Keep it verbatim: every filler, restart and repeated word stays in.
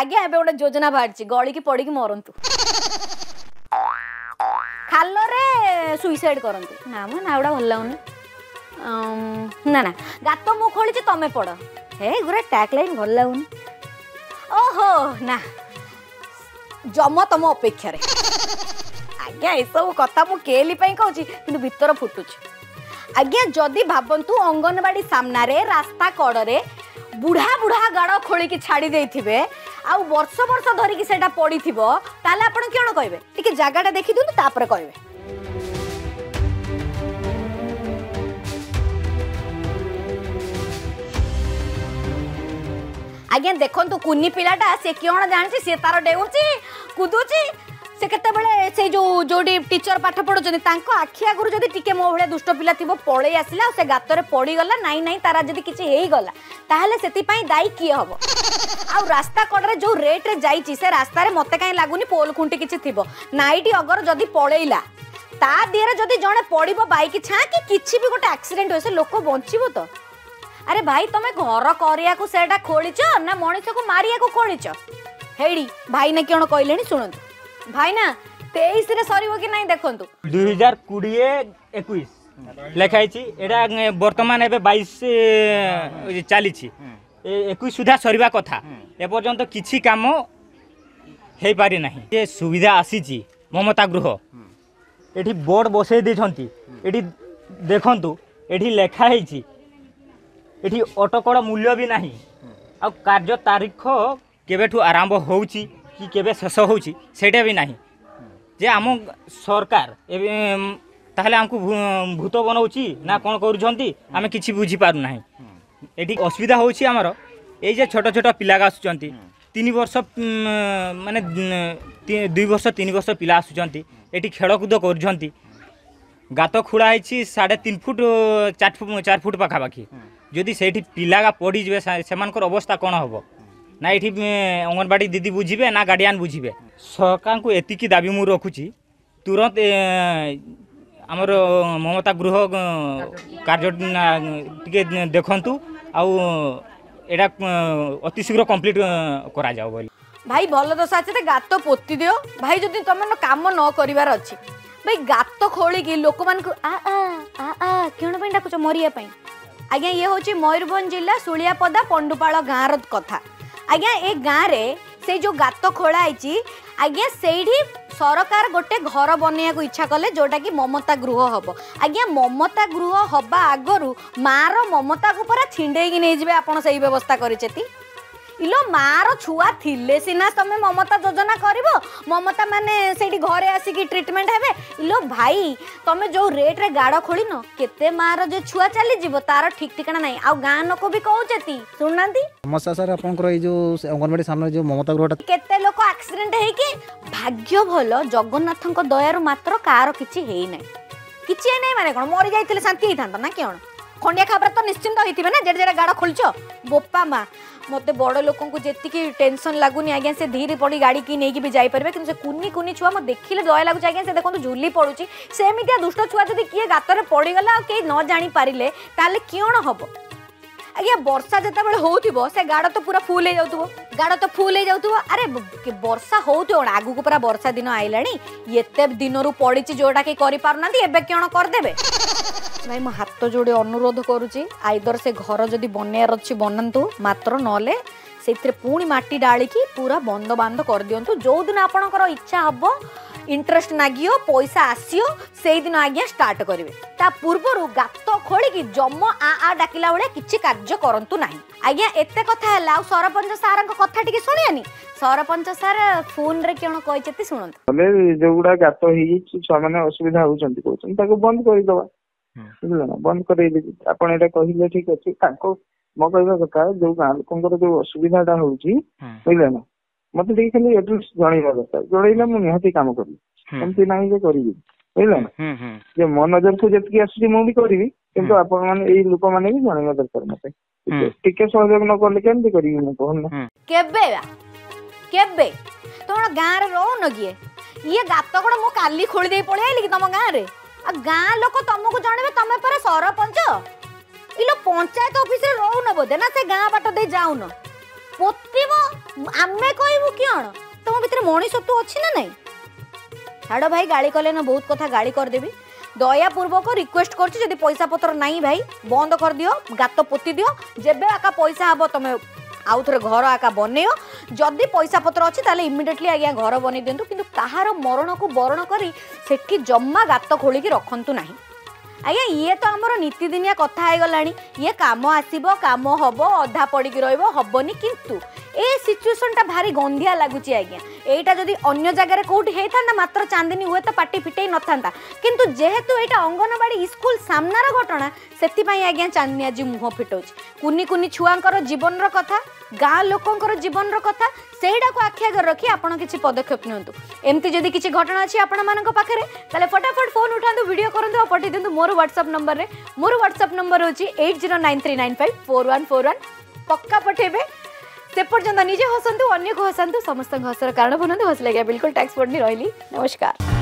आज्ञा एवं गोटे योजना बाहर गली पड़ की मरतु खाल सुइसाइड करते ना मो ना गुड़ा भल लगुनि ना ना गात मु खोली तमें पड़ हे गुरा टैग लाइन भल लगुनि ओहो ना जम तुम अपेक्षार आज्ञा ये सब कथा मुझे केली कहूँ कि भर फुटुच आज्ञा जदि भावतु अंगनवाड़ी सामना रे रास्ता कड़े बुढ़ा बुढ़ा गाड़ खोलिकी छाड़ी देथिबे आ वर्ष वर्ष धरिकी सेटा पड़ी थिबो ताले आपण कोन कहबे टिके जगाटा देखि दुनु तापर कहबे आज्ञा देखंतु कुन्नी पिलाटा से कोन जानछि से तार डेउछि कुदुछि से केतेबेले से जो जोडी टीचर पाठ पढुछनि तांको आखि आगुरु जदि टिके मो भले दुष्ट पिला थिबो पळेई आसिला से गातर पड़ी गला नाइ नाइ तारा जदि किछि हेई गला ताहले सेति पई दाई किए हबो आ रास्ता कड़े जो रेट रे जाईछि से रास्ता रे मते काई लागुनी पोल खुंटी किछि थिबो नाइटी अगर जदि पळेइला ता देरे जदि जणे पड़ीबो बाइक छा कि किछि भी गोटे एक्सीडेंट होइसे लोक बंचिबो तो अरे भाई तमे घर करिया को सेटा खोलिचो ना मनुष्य को मारिया को खोलिचो हेडी भाई ने कोन कहलेनी सुनंतु भाई ना तेईस रे सरीबो कि नाही देखंतु दो हज़ार बीस इक्कीस लेखाई छी एडा वर्तमान एबे बाईस चाली छी इक्कीस सुधा सरीबा कथा ए पर्यंत किछि काम हे पारि नाही जे सुविधा आसी छी ममता गृह एठी बोर्ड बसे दे छंती एठी देखंतु एठी लेखा हे छी एठी अटकड़ मूल्य भी नाही आ कार्य तारीख केबेठू आरंभ होउची कि केबे शेष होउची सेटा भी नाही जे आम सरकार ताहले हमकु भूत बनाउची ना कोन करूछंती आमे किछि बुझी पारु नाही एठी असुविधा होउची हमर ए जे छोटो छोटो पिला आसुचंती तीन वर्ष माने दो वर्ष तीन वर्ष पिला आसुचंती एठी खेलकूद करूछंती गात खुड़ा हेछि साढ़े तीन फुट चार फुट चार फुट पाखा पाखी जदि सेठी पिला पड़ी जबे सेमानकर अवस्था कोन हबो ना ये अंगनवाड़ी दीदी बुझे ना गार्डियन बुझे सरकार को एतिकी दाबी मु रखुची तुरंत आमर ममता गृह कार्य टिके देखंतु आ एटा अति शीघ्र कंप्लीट करा जाओ बोल भाई भल दशा अच्छे गात पोती दियो भाई जदि तुम काम न करिवार अछि भाई गात खोलिकी लोक मान को आ आ आ आ केण पय डाकुछ मरिया पय आज्ञा ये होची मयूरभंज जिला सुलियापदा पंडुपाल गाँर कथा आज्ञा ए गाँव में से जो गात खोलाई आज्ञा से सरकार गोटे घर बनैया को इच्छा कले जोटा कि ममता गृह हम आज्ञा ममता गृह हवा आगर मार ममता को पूरा छिंडेक नहींजे आप व्यवस्था करेती इलो मार छुआ थिले सीना तुम ममता योजना कर ममता माने से घरे आसिकी ट्रिटमेंट हे इलो भाई तुम जो रेट रे गाड़ खोलन केते मार जो छुआ चली तार ठीक ठिकाना ना आ गाँ लोक भी कहते शुणुना समस्या सर आप अंगनवाड़ी सामने जो ममता गृह केते लोक एक्सीडेंट होगी भाग्य भल जगन्नाथ दयार मात्र कार किसी है ना किसी ना माने कौन मरी जाते शांति होता ना कौन खंडिया खबर तो निश्चिंत होते ना जेटे जेटा गाड़ खोल बोपा माँ मत बड़ लोक जी टेंशन लगुनि आज्ञा से धीरे पड़ी गाड़ी की नहीं भी जापर कि से कुनी कुनी छुआ मत देखिले दया लगुच आज्ञा से देखो झुली पड़ुची सेमिया दुष्ट छुआ जब किए गातर पड़गला आई न जापारे ताल कौन हम आज्ञा वर्षा जिते बड़े हो गाड़ तो पूरा फुल हो जाऊ गाड़ तो फुल हो जाऊ अरे वर्षा हो आगू पूरा वर्षा दिन आईला ये दिन पड़ी जोटा कि पारना कौन करदे भाई मो हाथ जोड़े अनुरोध करुच्ची आईदर से घर जदि बनैर अच्छी बनातु मात्र ना से पुणी माटी डालिकी पूरा बंद बांध कर दिंतु जो दिन आपणकर इच्छा हम इंटरेस्ट नागियो पैसा आसियो से दिन आज्ञा स्टार्ट करेंगे ता पूर्व गात खोलिकी जम आ आ डाकिला वाले किसी कार्य करतु ना आज्ञा एते कथा है सरपंच सार कथा टी शुणी सरपंच सार फोन रे कौन कहते शुणु जो गुड़ा गात हो छुआ मैंने असुविधा हो बंद करदे बुझा बंद कर ठीक अच्छे मो कह कथा जो गाँव लोक जो असुविधा टा हूँ बुझे ना मत खाली एड्रेस जनवा दरकार जनइले मुझे निहाती काम करी एमती ना जे करी बुझा ना जे मो नजर को जी आसूसी मुझे करी कि आप लोक मैंने भी जनवा दरकार मत टिके सहयोग न कले कमी करी कहना गाँव रोन किए ये गात कौन मुझे काली खोली पलि आइली कि तुम गाँव में आ गाँ लोक तुमको जन तुम पर सरपंच इलो पंचायत ऑफिस रे रहू न बोधे ना से गाँ बाट दे जाऊन पोतिबो आमे कहबो कियण तुम भीतर मनीषत्व अछि ना नहीं। हाडो भाई गाली कले ना बहुत कथा गाली कर देबी दया पूर्वक रिक्वेस्ट करछि जदी पैसा पत्र नहीं भाई बंद कर दियो गात पोति दियो जेबे आका पैसा हबो तमे आउ थरे घर आका बनेयो जदी पैसा पत्र अछि ताले इमिडिएटली आज्ञा घर बने देंतु किंतु ताहार मरण को बरण करी सेठी जम्मा गात खोली की रखंतु नाही। आज्ञा ये तो आमर नीतिदिनिया कथा हो गलानी ये काम आसीबो काम हबो अधा पड़िक रहिबो हबोनी किंतु ए सिचुएशन टा भारी गंधिया लागुची। आज्ञा एटा जदि अन्य जगह कोठी हेथाना मात्र चांदिनी हुए तो पार्टी फिटे नथांता किंतु जेहेतु एटा अंगनवाड़ी स्कूल सामनार घटना सेति पई आज्ञा चांदिनी आज मुह फिटोची कुनी कुनी छुआंकर जीवनर कथा गाँ लोकंकर जीवनर कथा सेटा को आखि आगे रखी आपण किछि पदक्षेप नियंतु। एमती जदि किछि घटना अछि आपण मानक पाखरे ताले फटाफट फोन उठांतु वीडियो करंतु आ पठि देंतु मोर व्हाट्सएप नंबर रे। मोर व्हाट्सएप नंबर होछि eight zero nine three nine five four one four one. पक्का पठेबे से पर्यंत निजे हसंतु अन्य को हसंतु समस्त हसर कारण बनंतु हस लगे बिल्कुल टैक्स पड़नी रहिली। नमस्कार।